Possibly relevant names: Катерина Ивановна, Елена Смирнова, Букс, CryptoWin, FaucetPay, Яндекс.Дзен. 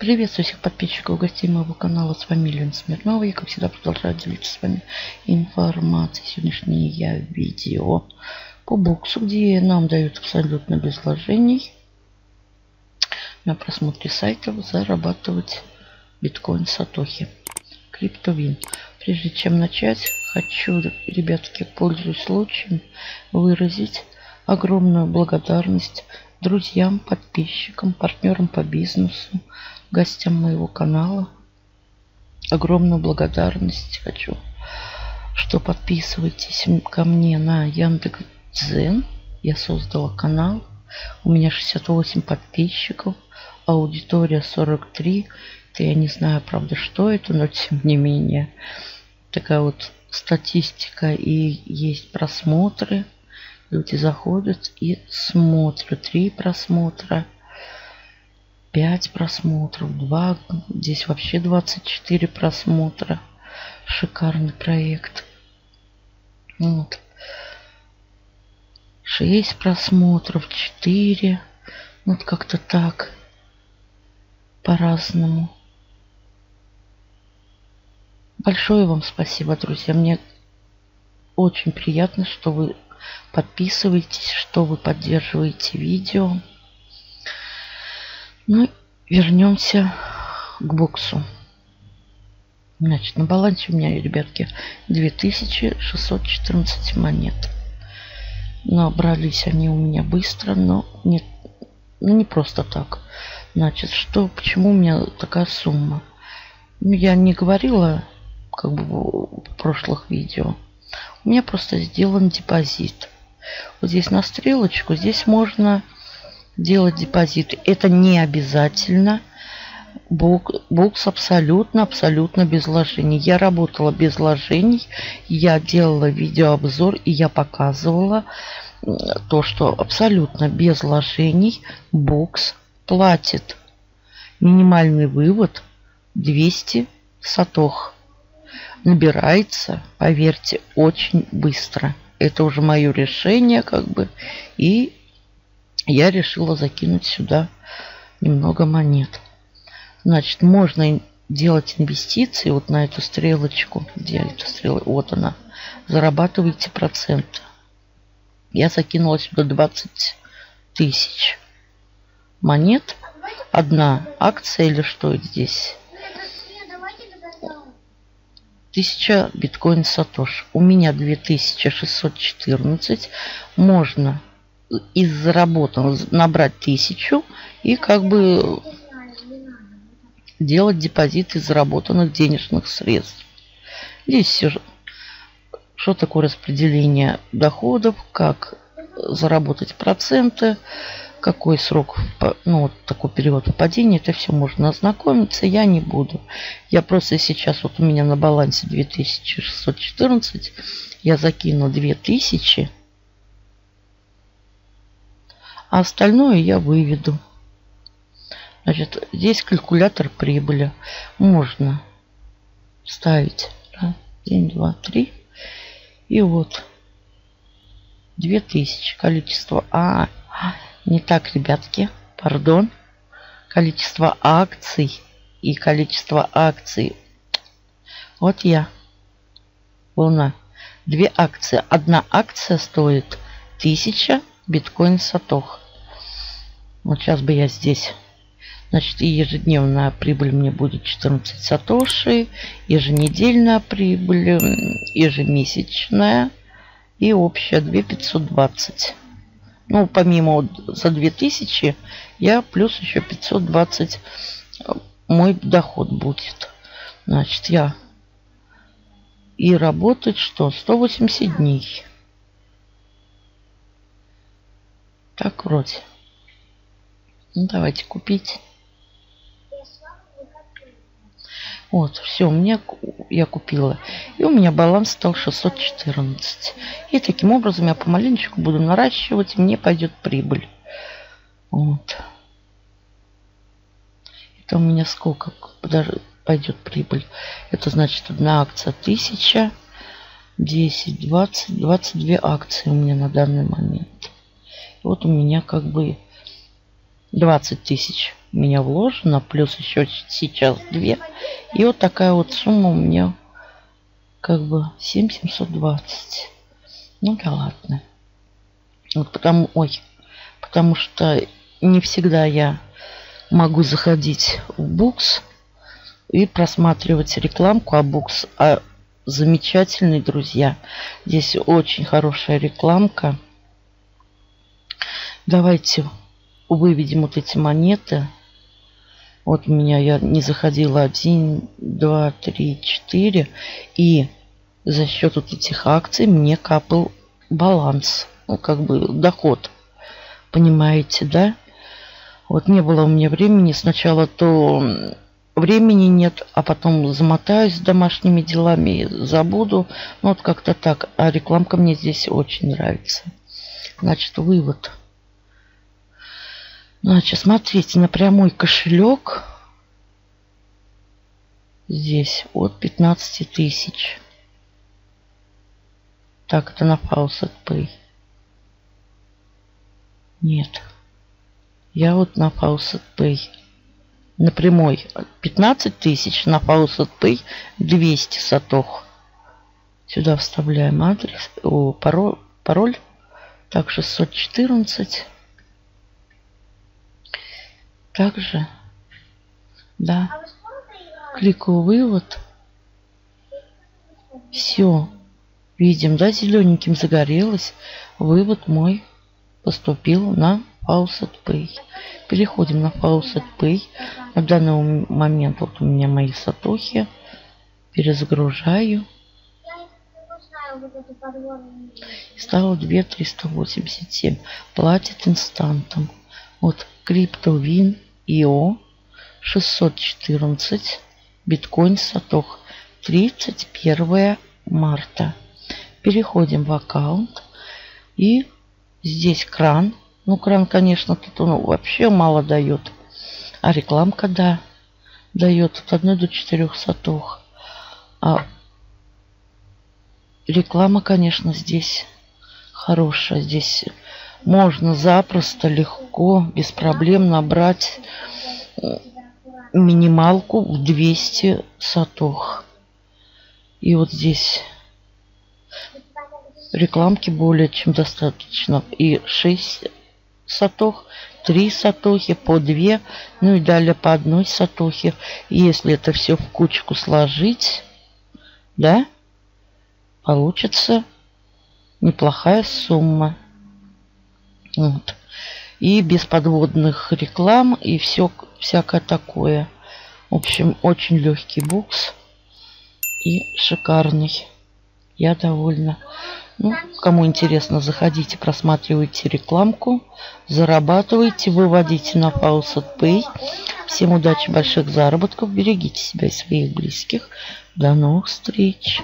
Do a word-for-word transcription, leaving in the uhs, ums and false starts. Приветствую всех подписчиков и гостей моего канала. С вами Елена Смирнова. Я, как всегда, продолжаю делиться с вами информацией. Сегодняшнее я видео по буксу, где нам дают абсолютно без вложений на просмотре сайтов зарабатывать биткоин сатохи. CryptoWin. Прежде чем начать, хочу, ребятки, пользуясь случаем, выразить огромную благодарность друзьям, подписчикам, партнерам по бизнесу, гостям моего канала. Огромную благодарность хочу, что подписывайтесь ко мне на Яндекс.Дзен. Я создала канал. У меня шестьдесят восемь подписчиков. Аудитория сорок три. Это я не знаю, правда, что это, но тем не менее. Такая вот статистика и есть просмотры. Люди заходят и смотрят. Три просмотра, пять просмотров, два. Здесь вообще двадцать четыре просмотра. Шикарный проект. Вот. шесть просмотров, четыре. Вот как-то так. По-разному. Большое вам спасибо, друзья. Мне очень приятно, что вы подписывайтесь, что вы поддерживаете видео. Ну, вернемся к буксу. Значит, на балансе у меня, ребятки, две тысячи шестьсот четырнадцать монет. Набрались они у меня быстро, но не, ну, не просто так. Значит, что, почему у меня такая сумма? Ну, я не говорила, как бы, в прошлых видео. У меня просто сделан депозит. Вот здесь на стрелочку. Здесь можно делать депозит. Это не обязательно. Букс абсолютно, абсолютно без вложений. Я работала без вложений. Я делала видеообзор и я показывала то, что абсолютно без вложений букс платит. Минимальный вывод двести сатох. Набирается, поверьте, очень быстро. Это уже мое решение, как бы. И я решила закинуть сюда немного монет. Значит, можно делать инвестиции вот на эту стрелочку. Где эта стрела? Вот она. Зарабатывайте проценты. Я закинула сюда двадцать тысяч монет. Одна акция или что здесь? тысяча биткоин сатош. У меня две тысячи шестьсот четырнадцать. Можно из заработанного набрать тысячу и как бы делать депозит из заработанных денежных средств. Здесь все, что такое распределение доходов, как заработать проценты, какой срок, ну вот такой период впадения, это все можно ознакомиться, я не буду. Я просто сейчас, вот у меня на балансе две тысячи шестьсот четырнадцать, я закину две тысячи, а остальное я выведу. Значит, здесь калькулятор прибыли. Можно ставить один, два, три и вот две тысячи количество. А, не так, ребятки, пардон. Количество акций и количество акций. Вот я. Волна. Две акции. Одна акция стоит тысяча биткоин сатох. Вот сейчас бы я здесь. Значит, и ежедневная прибыль мне будет четырнадцать сатоши. Еженедельная прибыль, ежемесячная и общая две тысячи пятьсот двадцать. Ну, помимо за две тысячи, я плюс еще пятьсот двадцать мой доход будет. Значит, я и работать что? сто восемьдесят дней. Так, вроде. Ну, давайте купить. Вот, все, у меня, я купила. И у меня баланс стал шестьсот четырнадцать. И таким образом я помаленечку буду наращивать, и мне пойдет прибыль. Вот. Это у меня сколько даже пойдет прибыль? Это значит, одна акция тысяча, десять, двадцать, двадцать две акции у меня на данный момент. И вот у меня как бы двадцать тысяч у меня вложено, плюс еще сейчас две. И вот такая вот сумма у меня как бы семь тысяч семьсот двадцать. Ну да ладно. Вот потому, ой, потому что не всегда я могу заходить в Букс и просматривать рекламку, а Букс а замечательный, друзья. Здесь очень хорошая рекламка. Давайте выведем вот эти монеты. Вот у меня, я не заходила, один, два, три, четыре. И за счет вот этих акций мне капал баланс. Ну, как бы доход. Понимаете, да? Вот не было у меня времени. Сначала то времени нет, а потом замотаюсь домашними делами, забуду. Ну, вот как-то так. А рекламка мне здесь очень нравится. Значит, вывод. Значит, смотрите, на прямой кошелек здесь от пятнадцати тысяч. Так, это на FaucetPay. Нет. Я вот на FaucetPay. На прямой пятнадцать тысяч, на FaucetPay двести сатох. Сюда вставляем адрес, о, пароль, пароль. Так, шестьсот четырнадцать. Также, да, кликаю вывод. Все, видим, да, зелененьким загорелось. Вывод мой поступил на FaucetPay. Переходим на FaucetPay. На данный момент вот у меня мои сатохи. Перезагружаю. Стало две тысячи триста восемьдесят семь. Платит инстантом. Вот CryptoWin ай о шестьсот четырнадцать биткоин сатох тридцать первое марта. Переходим в аккаунт, и здесь кран. Ну, кран, конечно, тут он вообще мало дает. А рекламка, да, дает от одной до четырёх сатох. А реклама, конечно, здесь хорошая. Здесь можно запросто, легко, без проблем набрать минималку в двести сатох. И вот здесь рекламки более чем достаточно. И шесть сатох, три сатохи, по две, ну и далее по одной сатохе. Если это все в кучку сложить, да, получится неплохая сумма. Вот. И без подводных реклам, и все всякое такое. В общем, очень легкий букс и шикарный. Я довольна. Ну, кому интересно, заходите, просматривайте рекламку, зарабатывайте, выводите на FaucetPay. Всем удачи, больших заработков, берегите себя и своих близких. До новых встреч!